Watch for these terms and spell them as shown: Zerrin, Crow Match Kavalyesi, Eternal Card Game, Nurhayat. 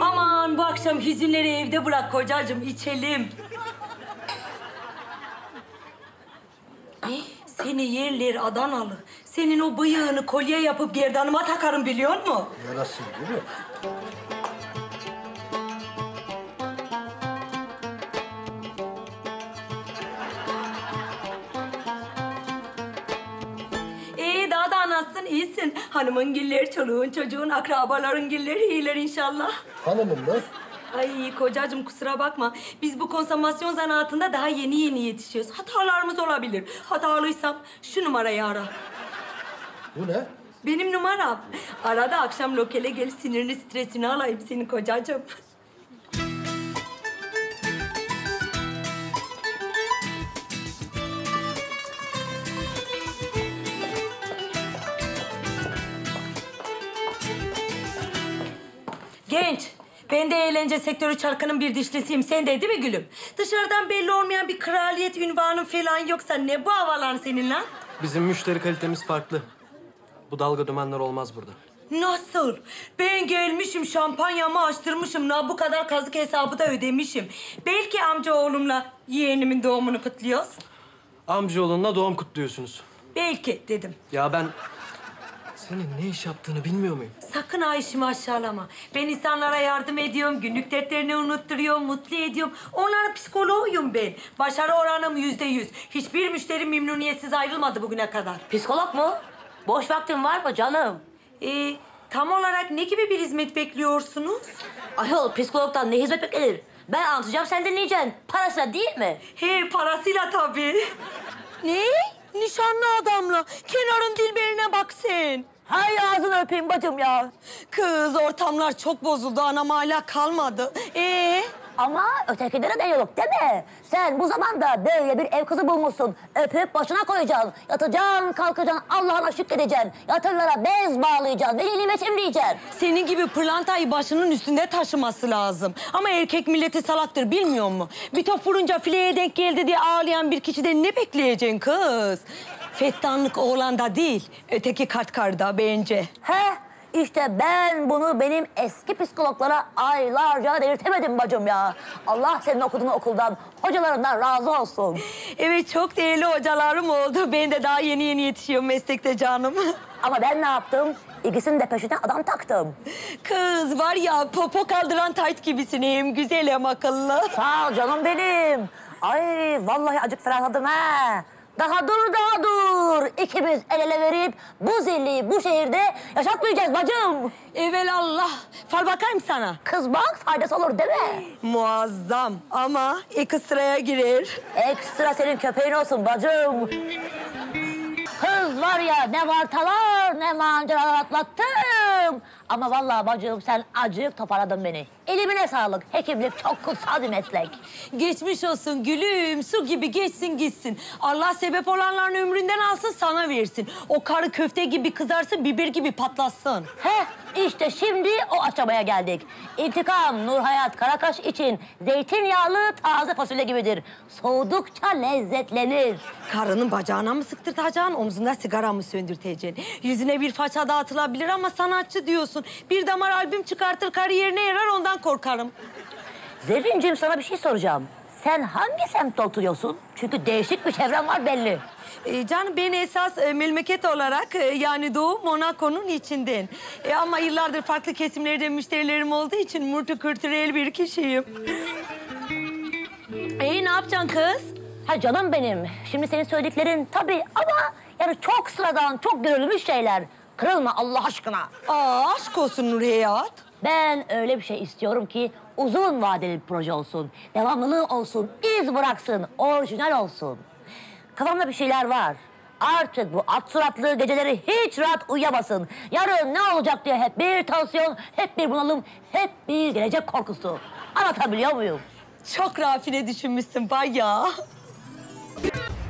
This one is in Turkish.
Aman bu akşam hüzünleri evde bırak kocacığım, içelim. Seni yerler Adanalı. Senin o bıyığını kolye yapıp gerdanıma takarım biliyor musun? Yarasın değil mi? Daha da anasın, iyisin. Hanımın giller, çoluğun, çocuğun, akrabaların giller iyiler inşallah. Hanımım lan. Ay kocacığım kusura bakma. Biz bu konsomasyon zanaatında daha yeni yetişiyoruz. Hatalarımız olabilir. Hatalıysam şu numarayı ara. Bu ne? Benim numaram. Arada akşam lokale gel, sinirini, stresini alayım senin kocacığım. Genç. Ben de eğlence sektörü çarkının bir dişlisiyim. Sen de değil mi gülüm? Dışarıdan belli olmayan bir kraliyet ünvanın falan yoksa ne bu havalar senin lan? Bizim müşteri kalitemiz farklı. Bu dalga dümenler olmaz burada. Nasıl? Ben gelmişim, şampanyamı açtırmışım. Bu kadar kazık hesabı da ödemişim. Belki amcaoğlumla yeğenimin doğumunu kutluyoruz. Amcaoğlunla doğum kutluyorsunuz. Belki dedim. Ya ben... Senin ne iş yaptığını bilmiyor muyum? Sakın Ayşe'mi aşağılama. Ben insanlara yardım ediyorum, günlük dertlerini unutturuyorum, mutlu ediyorum. Onların psikoloğuyum ben. Başarı oranım %100. Hiçbir müşteri memnuniyetsiz ayrılmadı bugüne kadar. Psikolog mu? Boş vaktin var mı canım? Tam olarak ne gibi bir hizmet bekliyorsunuz? Ayol, psikologdan ne hizmet beklenir? Ben anlatacağım, sen dinleyeceksin. Parasıyla değil mi? He, parasıyla tabii. Ne? Nişanlı adamla. Kenarın dilberine bak sen. Hay ağzını öpeyim bacım ya. Kız ortamlar çok bozuldu. Anam hala kalmadı. Ama ötekilere de yok değil mi? Sen bu zamanda böyle bir ev kızı bulmuşsun. Öpüp başına koyacaksın. Yatacaksın, kalkacaksın, Allah'ına şükredeceksin. Yatırlara bez bağlayacaksın, veli nimet emleyeceksin. Senin gibi pırlantayı başının üstünde taşıması lazım. Ama erkek milleti salaktır, bilmiyor musun? Bir top vurunca fileye denk geldi diye ağlayan bir kişiden ne bekleyeceksin kız? Fettanlık oğlanda değil, öteki kartkarda bence. He? İşte ben bunu benim eski psikologlara aylarca delirtemedim bacım ya. Allah senin okuduğun okuldan, hocalarından razı olsun. Evet, çok değerli hocalarım oldu. Ben de daha yeni yetişiyorum meslekte canım. Ama ben ne yaptım? İkisinin de peşine adam taktım. Kız var ya, popo kaldıran tayt gibisin. Hem güzel hem akıllı. Sağ ol canım benim. Ay vallahi acık ferahladım ha. Daha dur, daha dur. İkimiz el ele verip bu zilliyi bu şehirde yaşatmayacağız bacım. Evelallah. Fal bakayım sana. Kız bak, faydası olur değil mi? Muazzam ama ekstraya girer. Ekstra senin köpeğin olsun bacım. Kız var ya, ne vartalar ne mancaralar atlattım. Ama vallahi bacım sen acık toparladın beni. Elimine sağlık. Hekimlik çok kutsal bir meslek. Geçmiş olsun gülüm. Su gibi geçsin gitsin. Allah sebep olanların ömründen alsın, sana versin. O karı köfte gibi kızarsın, biber gibi patlasın. Heh, işte şimdi o aşamaya geldik. İntikam Nurhayat Karakaş için zeytinyağlı taze fasulye gibidir. Soğudukça lezzetlenir. Karının bacağına mı sıktırtacaksın, omzunda sigara mı söndürteceksin? Yüzüne bir faça dağıtılabilir ama sanatçı diyorsun. Bir damar albüm çıkartır, kariyerine yarar, ondan korkarım. Zerrinciğim, sana bir şey soracağım. Sen hangi semtte oturuyorsun? Çünkü değişik bir çevren var belli. Canım ben esas memleket olarak yani Doğu Monaco'nun içinden. Ama yıllardır farklı kesimlerde müşterilerim olduğu için multikültürel bir kişiyim. Ne yapacaksın kız? Ha canım benim. Şimdi senin söylediklerin tabii ama yani çok sıradan, çok görülmüş şeyler. Kırılma Allah aşkına. Aa, aşk olsun Nurhayat. Ben öyle bir şey istiyorum ki uzun vadeli bir proje olsun. Devamlılığı olsun, iz bıraksın, orijinal olsun. Kafamda bir şeyler var. Artık bu at suratlı geceleri hiç rahat uyuyamasın. Yarın ne olacak diye hep bir tansiyon, hep bir bunalım, hep bir gelecek korkusu. Anlatabiliyor muyum? Çok rafine düşünmüşsün bayağı.